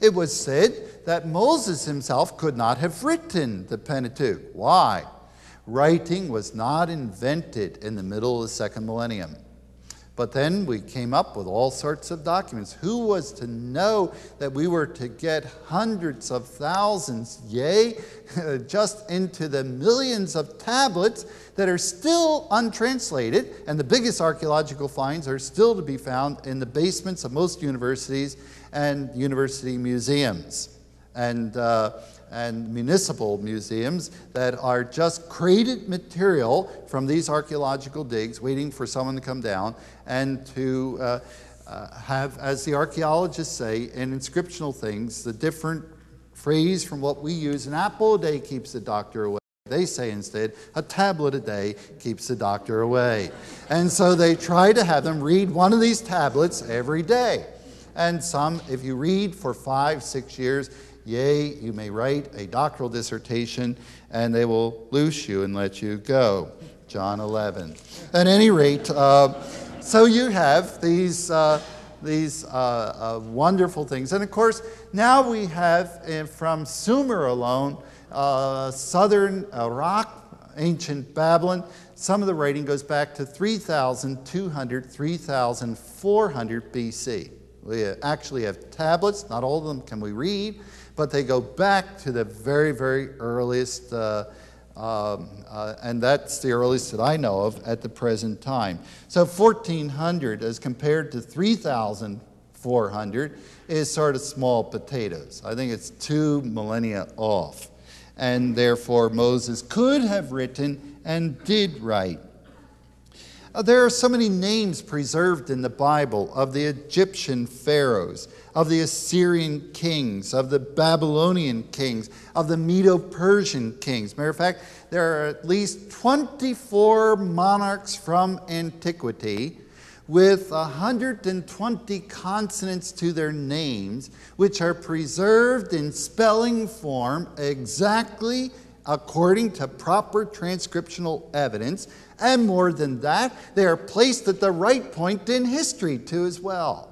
It was said that Moses himself could not have written the Pentateuch. Why? Writing was not invented in the middle of the second millennium. But then we came up with all sorts of documents. Who was to know that we were to get hundreds of thousands, yea, just into the millions of tablets that are still untranslated, and the biggest archaeological finds are still to be found in the basements of most universities and university museums and municipal museums that are just crated material from these archaeological digs waiting for someone to come down and to have, as the archaeologists say, in inscriptional things, the different phrase from what we use. An apple a day keeps the doctor away. They say instead, a tablet a day keeps the doctor away. And so they try to have them read one of these tablets every day. And some, if you read for 5, 6 years, yea, you may write a doctoral dissertation, and they will loose you and let you go. John 11. At any rate, so you have these wonderful things. And of course, now we have, from Sumer alone, southern Iraq, ancient Babylon. Some of the writing goes back to 3,200, 3,400 BC. We actually have tablets. Not all of them can we read, but they go back to the very, very earliest, and that's the earliest that I know of at the present time. So 1,400 as compared to 3,400 is sort of small potatoes. I think it's 2 millennia off. And therefore Moses could have written and did write. There are so many names preserved in the Bible of the Egyptian pharaohs, of the Assyrian kings, of the Babylonian kings, of the Medo-Persian kings. Matter of fact, there are at least 24 monarchs from antiquity with 120 consonants to their names, which are preserved in spelling form exactly according to proper transcriptional evidence. And more than that, they are placed at the right point in history too as well.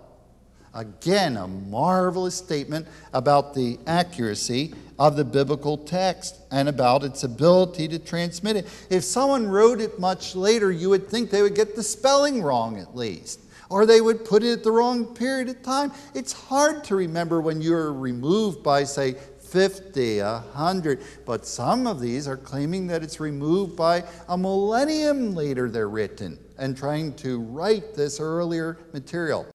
Again, a marvelous statement about the accuracy of the biblical text and about its ability to transmit it. If someone wrote it much later, you would think they would get the spelling wrong at least, or they would put it at the wrong period of time. It's hard to remember when you're removed by, say, 50, 100, but some of these are claiming that it's removed by a millennium later they're written and trying to write this earlier material.